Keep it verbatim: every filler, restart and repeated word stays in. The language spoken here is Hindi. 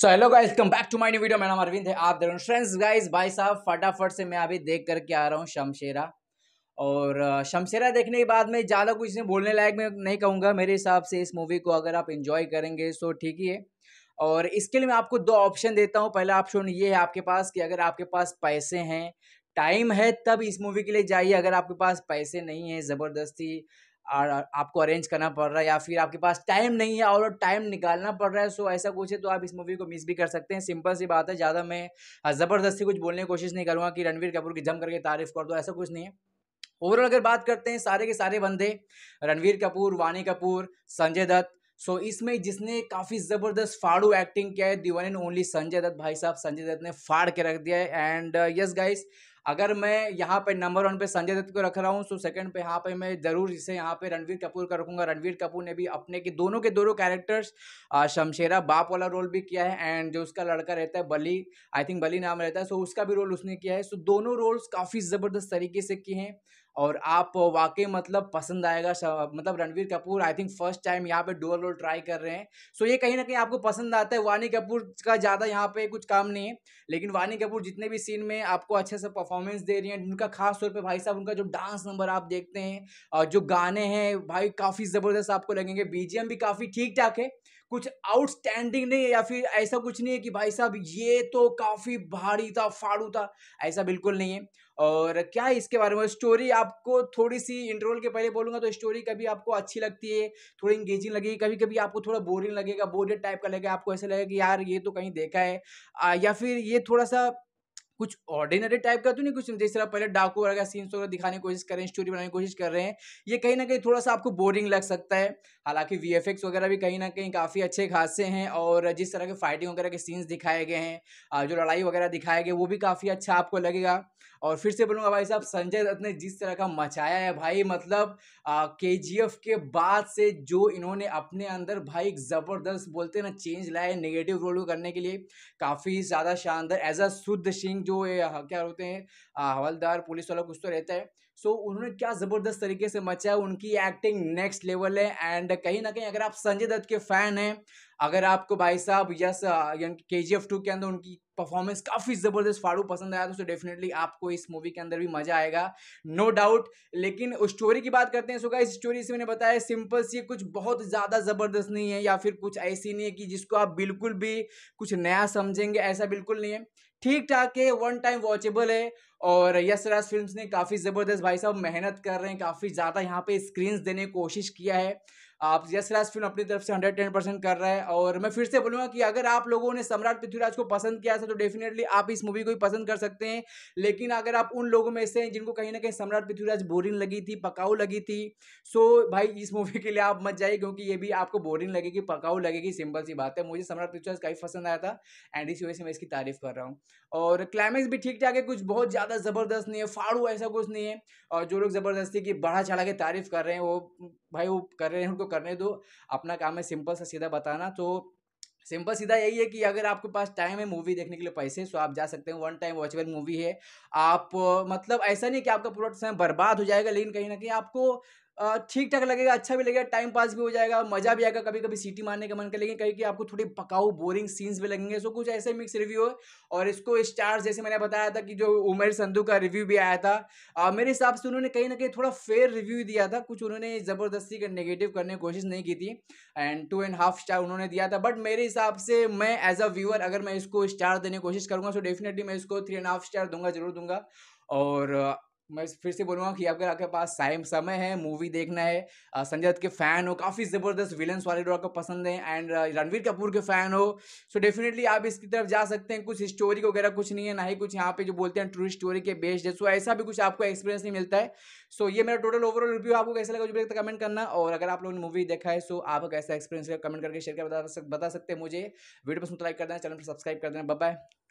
So hello guys, come back to my new video. मेरा नाम अरविंद है, आप देख रहे हो फ्रेंड्स। गाइस भाई साहब फटाफट से मैं अभी देख करके आ रहा हूँ शमशेरा, और शमशेरा देखने के बाद में ज़्यादा कुछ इसमें बोलने लायक मैं नहीं कहूँगा। मेरे हिसाब से इस मूवी को अगर आप एंजॉय करेंगे तो ठीक ही है, और इसके लिए मैं आपको दो ऑप्शन देता हूँ। पहला ऑप्शन ये है आपके पास कि अगर आपके पास पैसे हैं, टाइम है, तब इस मूवी के लिए जाइए। अगर आपके पास पैसे नहीं है, ज़बरदस्ती और आपको अरेंज करना पड़ रहा है, या फिर आपके पास टाइम नहीं है और टाइम निकालना पड़ रहा है, सो ऐसा कुछ है तो आप इस मूवी को मिस भी कर सकते हैं। सिंपल सी बात है, ज़्यादा मैं ज़बरदस्ती कुछ बोलने की कोशिश नहीं करूँगा कि रणबीर कपूर की जम करके तारीफ़ कर दो, ऐसा कुछ नहीं है। ओवरऑल अगर बात करते हैं, सारे के सारे बंदे रणबीर कपूर, वानी कपूर, संजय दत्त, सो so, इसमें जिसने काफ़ी ज़बरदस्त फाड़ू एक्टिंग किया है, the one and only Sanjay Dutt. भाई साहब संजय दत्त ने फाड़ के रख दिया है। एंड यस गाइस, अगर मैं यहाँ पे नंबर वन पे संजय दत्त को रख रहा हूँ, सो सेकंड पे यहाँ पे मैं ज़रूर इसे यहाँ पे रणबीर कपूर का रखूँगा। रणबीर कपूर ने भी अपने के दोनों के दोनों कैरेक्टर्स, शमशेरा बाप वाला रोल भी किया है, एंड जो उसका लड़का रहता है बली, आई थिंक बली नाम रहता है, सो उसका भी रोल उसने किया है। सो दोनों रोल्स काफ़ी ज़बरदस्त तरीके से किए हैं, और आप वाकई मतलब पसंद आएगा। मतलब Ranbir Kapoor I think first time यहाँ पे डुअल रोल ट्राई कर रहे हैं, सो ये कहीं ना कहीं आपको पसंद आता है। वानी कपूर का ज़्यादा यहाँ पे कुछ काम नहीं है, लेकिन वानी कपूर जितने भी सीन में आपको अच्छे से परफॉर्मेंस दे रही हैं। उनका खास तौर पे भाई साहब उनका जो डांस नंबर आप देखते हैं, और जो गाने हैं भाई काफ़ी ज़बरदस्त आपको लगेंगे। बीजीएम भी काफ़ी ठीक ठाक है, कुछ आउटस्टैंडिंग नहीं है, या फिर ऐसा कुछ नहीं है कि भाई साहब ये तो काफ़ी भारी था, फाड़ू था, ऐसा बिल्कुल नहीं है। और क्या है इसके बारे में, स्टोरी आपको थोड़ी सी इंटरवल के पहले बोलूँगा तो स्टोरी कभी आपको अच्छी लगती है, थोड़ी इंगेजिंग लगेगी, कभी कभी आपको थोड़ा बोरिंग लगेगा, बोरियड टाइप का लगेगा, आपको ऐसा लगेगा कि यार ये तो कहीं देखा है, आ, या फिर ये थोड़ा सा कुछ ऑर्डिनरी टाइप का तो नहीं, कुछ जिस तरह पहले डाकू वगैरह सीन्स वगैरह दिखाने की कोशिश कर रहे हैं, स्टोरी बनाने की कोशिश कर रहे हैं, ये कहीं ना कहीं थोड़ा सा आपको बोरिंग लग सकता है। हालांकि वीएफएक्स वगैरह भी कहीं ना कहीं काफ़ी अच्छे खासे हैं, और जिस तरह के फाइटिंग वगैरह के सीन्स दिखाए गए हैं, जो लड़ाई वगैरह दिखाए गए, वो भी काफ़ी अच्छा आपको लगेगा। और फिर से बोलूँगा भाई साहब संजय दत्त ने जिस तरह का मचाया है भाई, मतलब केजीएफ के बाद से जो इन्होंने अपने अंदर भाई एक ज़बरदस्त बोलते ना चेंज लाया है नेगेटिव रोल को करने के लिए, काफ़ी ज़्यादा शानदार। एज अ शुद्ध सिंह जो क्या होते हैं हवलदार पुलिस वाला कुछ तो रहता है, सो so, उन्होंने क्या ज़बरदस्त तरीके से मचा है, उनकी एक्टिंग नेक्स्ट लेवल है। एंड कहीं ना कहीं अगर आप संजय दत्त के फ़ैन हैं, अगर आपको भाई साहब यस के जी एफ टू के अंदर उनकी परफॉर्मेंस काफ़ी ज़बरदस्त फाड़ू पसंद आया था, तो डेफिनेटली आपको इस मूवी के अंदर भी मज़ा आएगा, नो डाउट। लेकिन उस स्टोरी की बात करते हैं, सो गाइस स्टोरी से मैंने बताया सिंपल सी, कुछ बहुत ज़्यादा ज़बरदस्त नहीं है, या फिर कुछ ऐसी नहीं है कि जिसको आप बिल्कुल भी कुछ नया समझेंगे, ऐसा बिल्कुल नहीं है। ठीक ठाक है, वन टाइम वॉचेबल है, और यशराज फिल्म्स ने काफ़ी ज़बरदस्त भाई साहब मेहनत कर रहे हैं, काफ़ी ज़्यादा यहाँ पे स्क्रीन्स देने की कोशिश किया है। आप यशराज फिल्म अपनी तरफ से हंड्रेड टेन परसेंट कर रहा है, और मैं फिर से बोलूँगा कि अगर आप लोगों ने सम्राट पृथ्वीराज को पसंद किया था तो डेफिनेटली आप इस मूवी को ही पसंद कर सकते हैं। लेकिन अगर आप उन लोगों में से हैं जिनको कहीं ना कहीं सम्राट पृथ्वीराज बोरिंग लगी थी, पकाऊ लगी थी, सो भाई इस मूवी के लिए आप मत जाइए, क्योंकि ये भी आपको बोरिंग लगेगी, पकाऊ लगेगी, सिंपल सी बात है। मुझे सम्राट पृथ्वीराज काफ़ी पसंद आया था, एंड इसी वजह से मैं इसकी तारीफ़ कर रहा हूँ। और क्लाइमैक्स भी ठीक ठाक है, कुछ बहुत ज़्यादा ज़बरदस्त नहीं है, फाड़ू ऐसा कुछ नहीं है। और जो लोग ज़बरदस्ती की बढ़ा चढ़ा के तारीफ़ कर रहे हैं, वो भाई वो कर रहे हैं, उनको करने दो, अपना काम है सिंपल सा सीधा बताना। तो सिंपल सीधा यही है कि अगर आपके पास टाइम है मूवी देखने के लिए, पैसे, सो आप जा सकते हैं। वन टाइम वॉचेबल मूवी है, आप मतलब ऐसा नहीं कि आपका पूरा समय बर्बाद हो जाएगा, लेकिन कहीं ना कहीं आपको ठीक ठाक लगेगा, अच्छा भी लगेगा, टाइम पास भी हो जाएगा, मज़ा भी आएगा, कभी कभी सीटी मारने का मन कर, लेकिन कहीं कि आपको थोड़ी पकाऊ बोरिंग सीन्स भी लगेंगे। सो कुछ ऐसे मिक्स रिव्यू है, और इसको स्टार्स जैसे मैंने बताया था कि जो उमर संधू का रिव्यू भी आया था, आ, मेरे हिसाब से उन्होंने कहीं ना कहीं थोड़ा फेयर रिव्यू दिया था, कुछ उन्होंने ज़बरदस्ती का नेगेटिव करने की कोशिश नहीं की थी, and two and half star उन्होंने दिया था। बट मेरे हिसाब से मैं एज अ व्यूअर अगर मैं इसको स्टार देने की कोशिश करूँगा, सो डेफिनेटली मैं इसको थ्री एंड हाफ स्टार दूंगा, जरूर दूंगा। और मैं फिर से बोलूँगा कि अगर आपके पास टाइम समय है, मूवी देखना है, संजय दत्त के फ़ैन हो, काफ़ी ज़बरदस्त विलन्स वाले रोल को पसंद है, एंड रणबीर कपूर के फ़ैन हो, सो डेफिनेटली आप इसकी तरफ जा सकते हैं। कुछ स्टोरी वगैरह कुछ नहीं है, ना ही कुछ यहाँ पे जो बोलते हैं ट्रू स्टोरी के बेस्ड है, सो ऐसा भी कुछ आपको एक्सपीरियंस नहीं मिलता है। सो ये मेरा टोटल ओवरऑल रिव्यू, आपको कैसा लगा मुझे कमेंट करना, और अगर आप लोगों ने मूवी देखा है सो आपका कैसा एक्सपीरियंस है कमेंट करके शेयर कर बता सकते हैं मुझे। वीडियो पसंद लाइक कर देना, चैनल पर सब्सक्राइब कर देना। Bye bye.